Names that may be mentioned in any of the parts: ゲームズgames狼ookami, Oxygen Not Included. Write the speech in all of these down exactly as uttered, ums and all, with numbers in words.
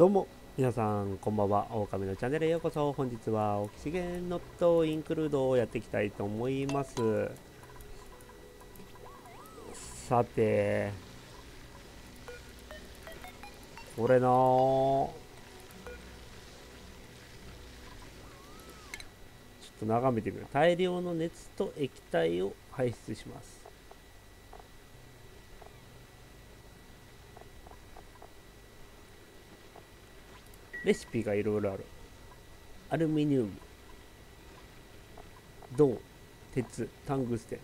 どうも皆さんこんばんは。オオカミのチャンネルへようこそ。本日はオキシゲンノットインクルードをやっていきたいと思います。さて俺のちょっと眺めてみる。大量の熱と液体を排出します。レシピがいろいろある。アルミニウム、銅、鉄、タングステ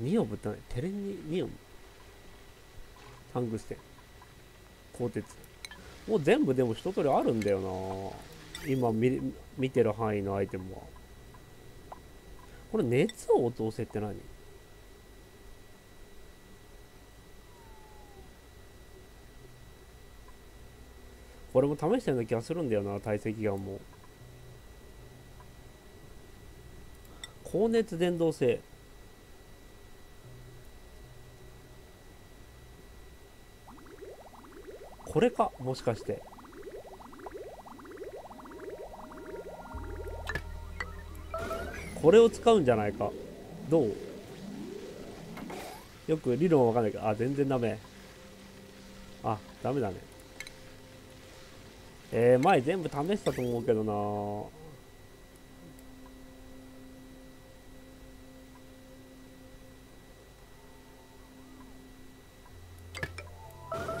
ン、ニオブってない、テレニウム、タングステン、鋼鉄。もう全部でも一通りあるんだよな。今 見, 見てる範囲のアイテムは。これ熱を落とせって何？これも試したような気がするんだよな、体積がもう。高熱伝導性。これか、もしかして。これを使うんじゃないか。どう？よく理論わかんないけど、あ、全然ダメ。あ、ダメだね。えー、前全部試したと思うけどな。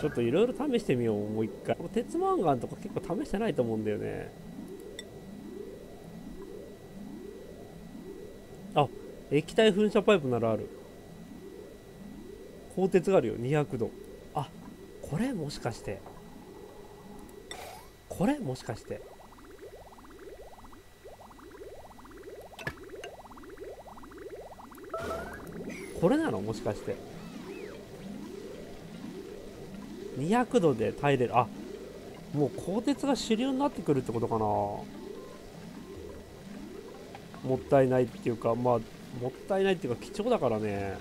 ちょっといろいろ試してみよう、もう一回。この鉄マンガンとか結構試してないと思うんだよね。あ、液体噴射パイプならある。鋼鉄があるよ、にひゃくど。あ、これもしかして。これもしかしてこれなの？もしかしてにひゃくどで耐えれる。あ、もう鋼鉄が主流になってくるってことかな。もったいないっていうか、まあもったいないっていうか貴重だからね。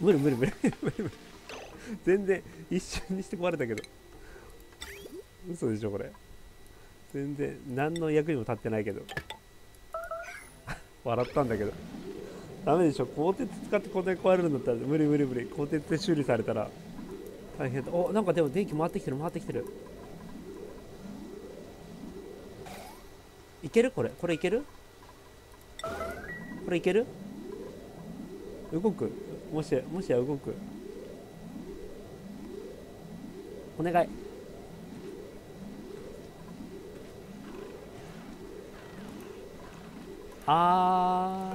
無理無理無理無理無理。全然一瞬にして壊れたけど嘘でしょこれ。全然何の役にも立ってないけど笑ったんだけどダメでしょ。鋼鉄使ってこんなに壊れるんだったら無理無理無理。鋼鉄で修理されたら大変だ。お、なんかでも電気回ってきてる回ってきてる。いけるこれ。これいけるこれいける。動く。もしやもしや動く。お願い。あ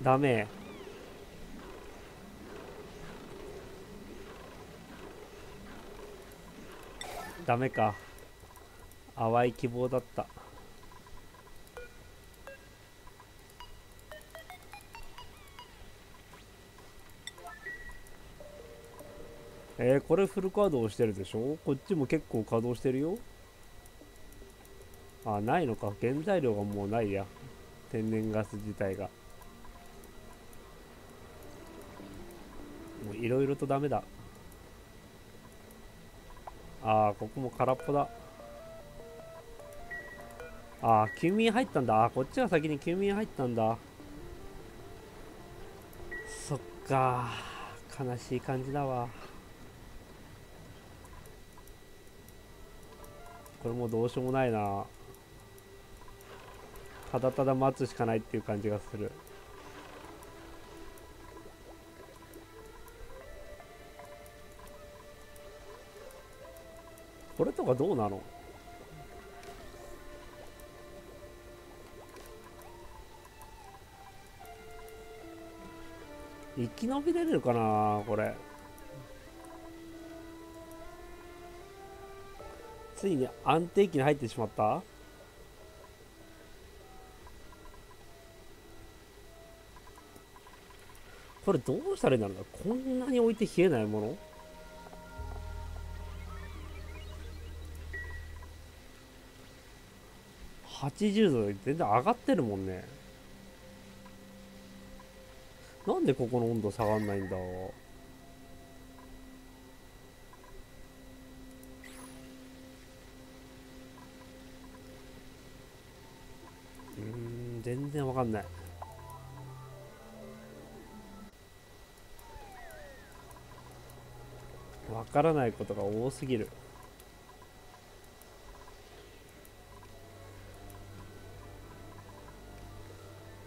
ーダメ。ダメか。淡い希望だった。えー、これフル稼働してるでしょ。こっちも結構稼働してるよ。あ、ないのか。原材料がもうないや。天然ガス自体がもういろいろとダメだ。あー、ここも空っぽだ。あー、休眠入ったんだ。あー、こっちが先に休眠入ったんだ。そっかー、悲しい感じだわ。これもどうしようもないな。ただただ待つしかないっていう感じがする。これとかどうなの？生き延びれるかなこれ。ついに安定期に入ってしまった。これどうしたらいいんだろうな。こんなに置いて冷えないもの。はちじゅうどで全然上がってるもんね。なんでここの温度下がんないんだ。うん、全然わかんない。わからないことが多すぎる。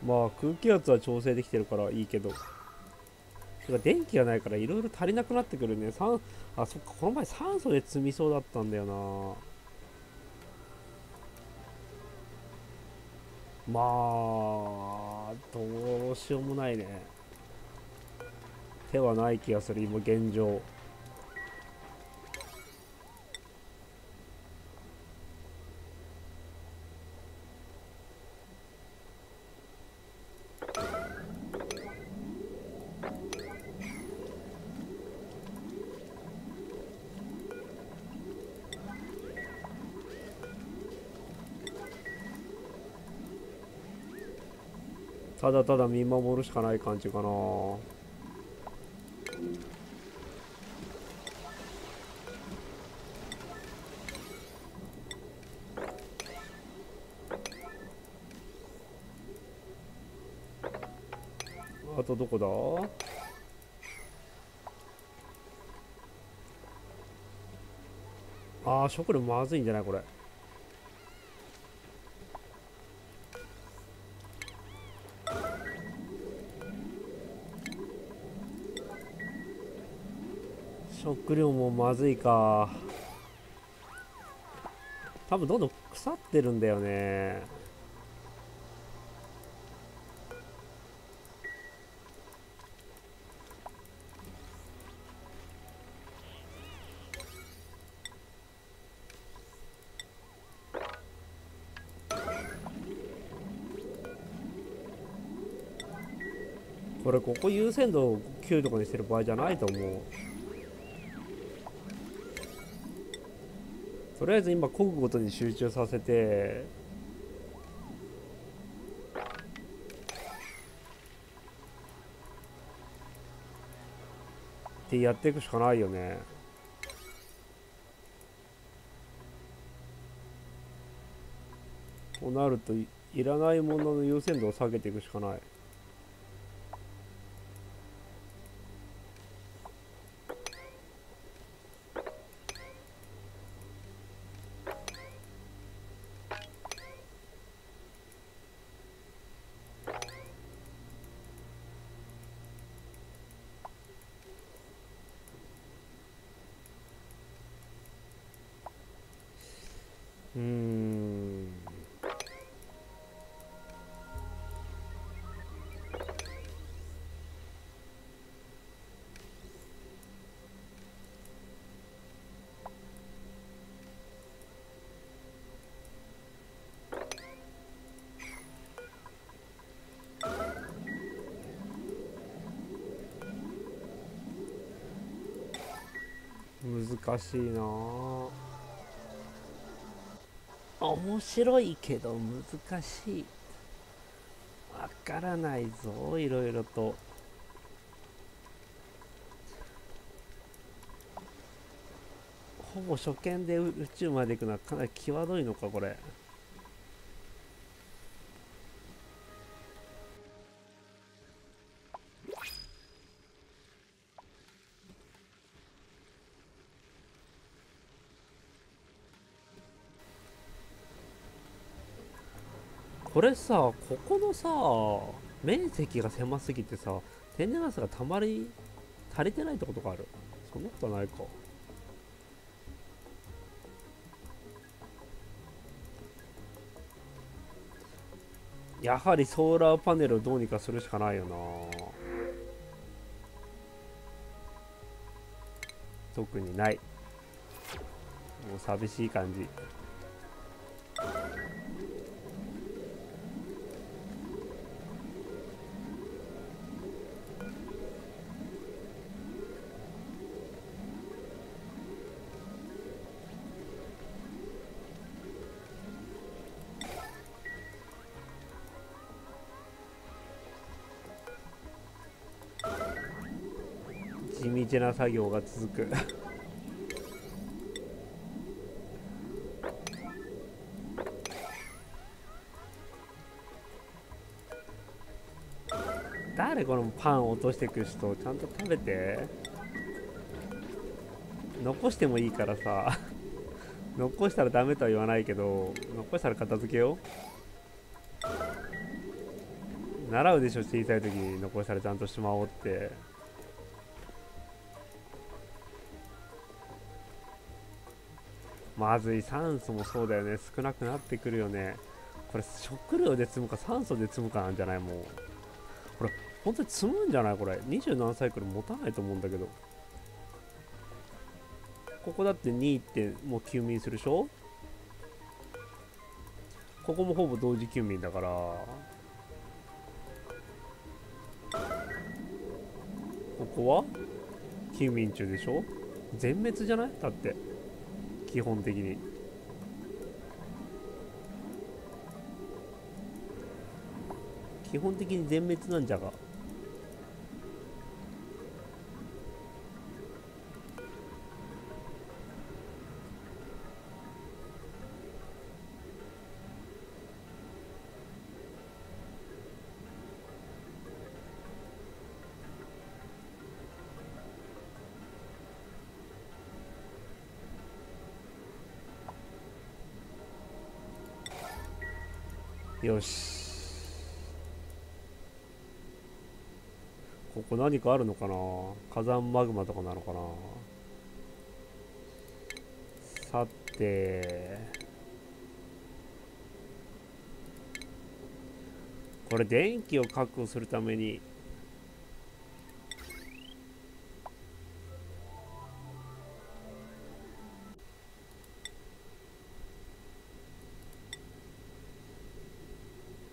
まあ空気圧は調整できてるからいいけど、電気がないからいろいろ足りなくなってくるね。酸あそっか、この前酸素で積みそうだったんだよな。まあどうしようもないね。手はない気がする今現状。ただただ見守るしかない感じかな。あとどこだ？ああ、食料まずいんじゃないこれ。食料もまずいか。多分どんどん腐ってるんだよね。これここ優先度きゅうとかにしてる場合じゃないと思う。とりあえず今こぐことに集中させて、ってやっていくしかないよね。となると い, いらないものの優先度を下げていくしかない。うーん、難しいなあ。面白いけど難しい。わからないぞいろいろと。ほぼ初見で宇宙まで行くのはかなり際どいのかこれ。これさ、ここのさ面積が狭すぎてさ天然ガスがたまり足りてないってことがある。そんなことないか。やはりソーラーパネルをどうにかするしかないよな。特にない。もう寂しい感じ。地道な作業が続く誰このパン落としてく人、ちゃんと食べて。残してもいいからさ残したらダメとは言わないけど、残したら片付けよう。習うでしょ、小さい時に残したらちゃんとしまおうって。まずい、酸素もそうだよね、少なくなってくるよね。これ食料で積むか酸素で積むかなんじゃない？もうこれ本当に積むんじゃない？これにじゅう何サイクル持たないと思うんだけど。ここだってにってもう休眠するでしょ。ここもほぼ同時休眠だから、ここは休眠中でしょ。全滅じゃない？だって基本的に基本的に全滅なんじゃが。よし、ここ何かあるのかな？火山マグマとかなのかな？さてこれ電気を確保するために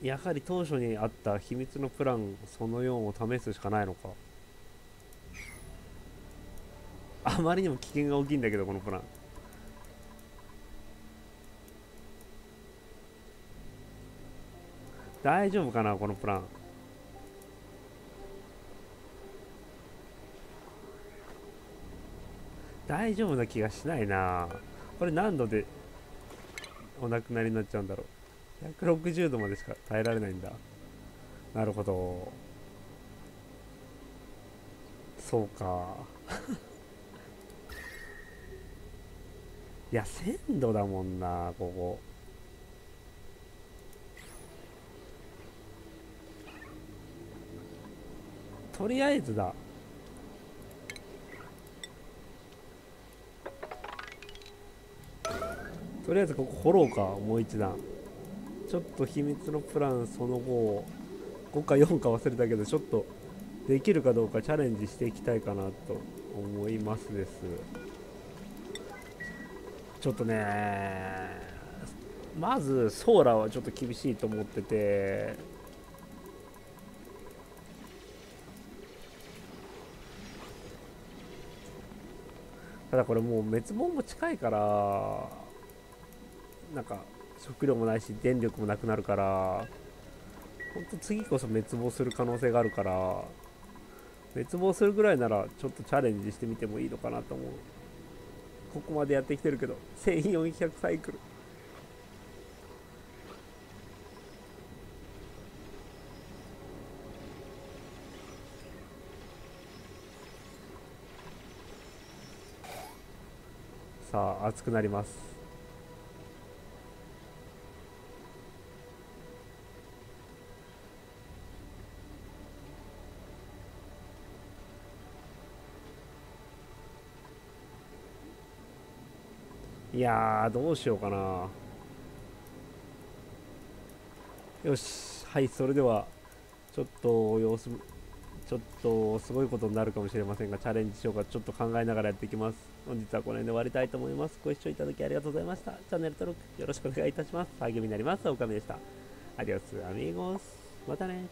やはり当初にあった秘密のプランそのよんを試すしかないのか。あまりにも危険が大きいんだけど、このプラン。大丈夫かなこのプラン。大丈夫な気がしないな。これ何度でお亡くなりになっちゃうんだろう。ひゃくろくじゅうどまでしか耐えられないんだ。なるほど、そうかいやせんどだもんなここ。とりあえずだ、とりあえずここ掘ろうか、もう一段。ちょっと秘密のプランその後ごかよんか忘れたけど、ちょっとできるかどうかチャレンジしていきたいかなと思いますです。ちょっとね、まずソーラーはちょっと厳しいと思ってて、ただこれもう滅亡も近いから、なんか食料もないし電力もなくなるから、ほんと次こそ滅亡する可能性があるから、滅亡するぐらいならちょっとチャレンジしてみてもいいのかなと思う。ここまでやってきてるけどせんよんひゃくサイクル、さあ暑くなります。いやーどうしようかな。よし、はい、それではちょっと様子、ちょっとすごいことになるかもしれませんが、チャレンジしようか、ちょっと考えながらやっていきます。本日はこの辺で終わりたいと思います。ご視聴いただきありがとうございました。チャンネル登録よろしくお願いいたします。励みになります。おかみでした。アディオスアミーゴス、またね。